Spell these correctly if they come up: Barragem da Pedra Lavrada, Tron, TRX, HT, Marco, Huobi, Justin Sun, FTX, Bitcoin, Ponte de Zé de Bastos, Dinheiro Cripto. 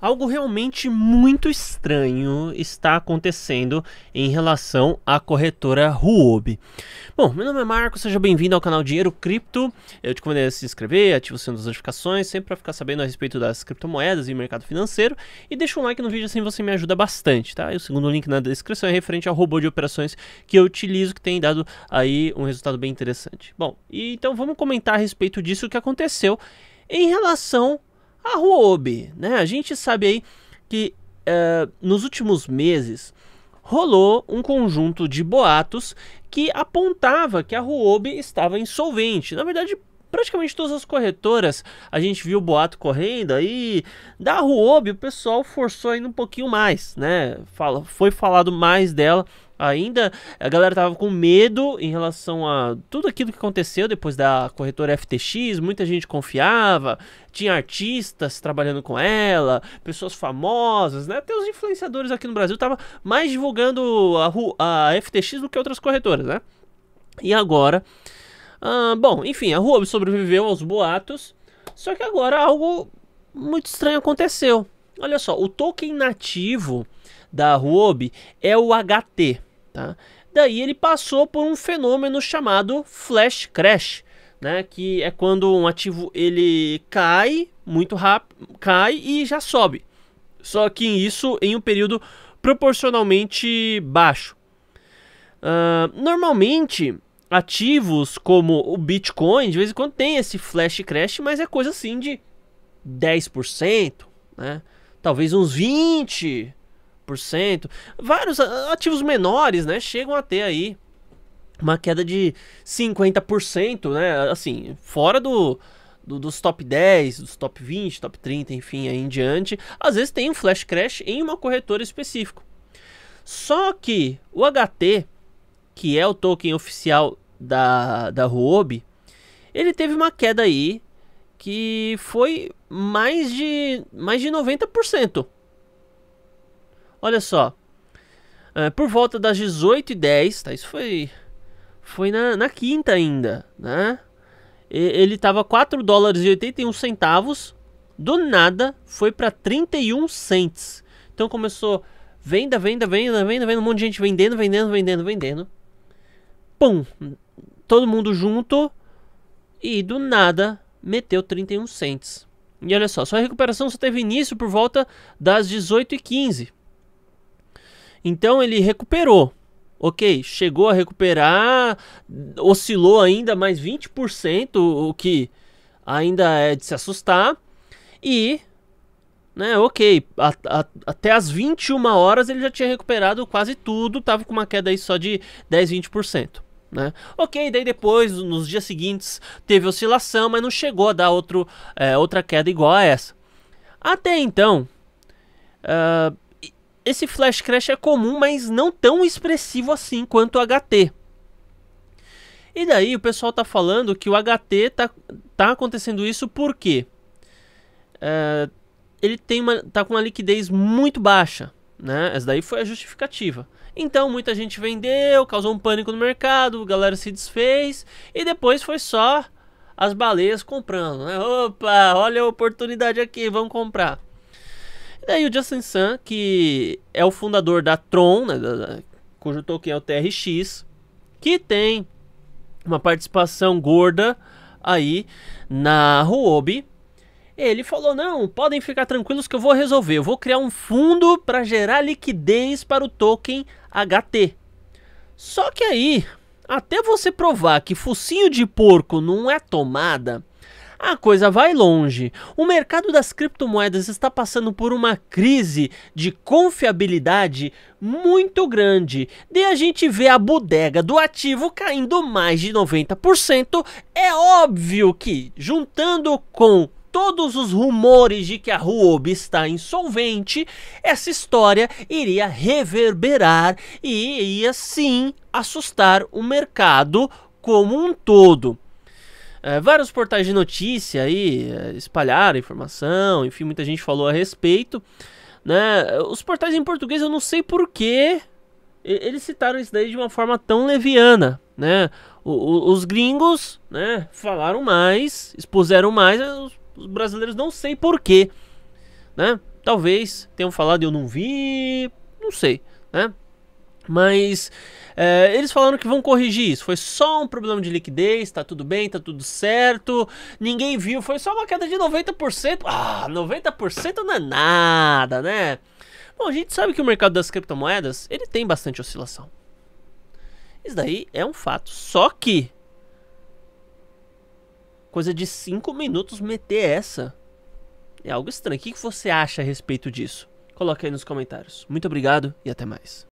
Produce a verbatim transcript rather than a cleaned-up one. Algo realmente muito estranho está acontecendo em relação à corretora Huobi. Bom, meu nome é Marco, seja bem-vindo ao canal Dinheiro Cripto. Eu te convido a se inscrever, ativa o sino das notificações, sempre para ficar sabendo a respeito das criptomoedas e mercado financeiro. E deixa um like no vídeo, assim você me ajuda bastante, tá? E o segundo link na descrição é referente ao robô de operações que eu utilizo, que tem dado aí um resultado bem interessante. Bom, e então vamos comentar a respeito disso que aconteceu em relação a Huobi, né? A gente sabe aí que uh, nos últimos meses rolou um conjunto de boatos que apontava que a Huobi estava insolvente. Na verdade, praticamente todas as corretoras, a gente viu o boato correndo aí. Da Huobi, o pessoal forçou ainda um pouquinho mais, né? Fala, foi falado mais dela ainda. A galera tava com medo em relação a tudo aquilo que aconteceu depois da corretora F T X. Muita gente confiava, tinha artistas trabalhando com ela, pessoas famosas, né? Até os influenciadores aqui no Brasil tava mais divulgando a, a F T X do que outras corretoras, né? E agora... Ah, bom, enfim, a Huobi sobreviveu aos boatos, só que agora algo muito estranho aconteceu. Olha só, o token nativo da Huobi é o H T, tá? Daí ele passou por um fenômeno chamado flash crash, né? Que é quando um ativo ele cai muito rápido, cai e já sobe. Só que isso em um período proporcionalmente baixo. Ah, normalmente... ativos como o Bitcoin, de vez em quando tem esse flash crash, mas é coisa assim de dez por cento, né? Talvez uns vinte por cento. Vários ativos menores, né, chegam a ter aí uma queda de cinquenta por cento, né? Assim, fora do, do, dos top dez, dos top vinte, top trinta, enfim, aí em diante. Às vezes tem um flash crash em uma corretora específica. Só que o H T, que é o token oficial da, da Huobi, ele teve uma queda aí que foi mais de, mais de noventa por cento. Olha só, é, por volta das dezoito e dez, tá? Isso foi, foi na, na quinta ainda, né? Ele tava quatro dólares e oitenta e um centavos, do nada foi para trinta e um cents. Então começou venda, venda, venda, venda, venda, um monte de gente vendendo, vendendo, vendendo, vendendo. Pum, todo mundo junto e do nada meteu trinta e um cents. E olha só, sua recuperação só teve início por volta das dezoito e quinze. Então ele recuperou, ok, chegou a recuperar, oscilou ainda mais vinte por cento, o que ainda é de se assustar. E, né, ok, a, a, até as vinte e uma horas ele já tinha recuperado quase tudo, tava com uma queda aí só de dez, vinte por cento. Né? Ok, daí depois, nos dias seguintes, teve oscilação, mas não chegou a dar outro, é, outra queda igual a essa. Até então, uh, esse flash crash é comum, mas não tão expressivo assim quanto o H T. E daí o pessoal tá falando que o H T tá, tá acontecendo isso porque uh, ele tem uma, tá com uma liquidez muito baixa, né? Essa daí foi a justificativa. Então muita gente vendeu, causou um pânico no mercado, a galera se desfez e depois foi só as baleias comprando, né? Opa, olha a oportunidade aqui, vamos comprar. E daí o Justin Sun, que é o fundador da Tron, né, da, da, cujo token é o T R X, que tem uma participação gorda aí na Huobi, ele falou: não, podem ficar tranquilos que eu vou resolver. Eu vou criar um fundo para gerar liquidez para o token H T. Só que aí, até você provar que focinho de porco não é tomada, a coisa vai longe. O mercado das criptomoedas está passando por uma crise de confiabilidade muito grande. De a gente ver a bodega do ativo caindo mais de noventa por cento, é óbvio que, juntando com todos os rumores de que a Huobi está insolvente, essa história iria reverberar e ia sim assustar o mercado como um todo. É, vários portais de notícia aí espalharam informação, enfim, muita gente falou a respeito, né? Os portais em português eu não sei porquê eles citaram isso daí de uma forma tão leviana, né? O, o, os gringos, né, falaram mais, expuseram mais. Os brasileiros não sei porquê, né? talvez tenham falado e eu não vi, não sei, né? Mas é, eles falaram que vão corrigir isso, foi só um problema de liquidez, tá tudo bem, tá tudo certo, ninguém viu, foi só uma queda de noventa por cento, ah, noventa por cento não é nada, né? Bom, a gente sabe que o mercado das criptomoedas, ele tem bastante oscilação. Isso daí é um fato, só que coisa de cinco minutos meter essa é algo estranho. O que você acha a respeito disso? Coloca aí nos comentários. Muito obrigado e até mais.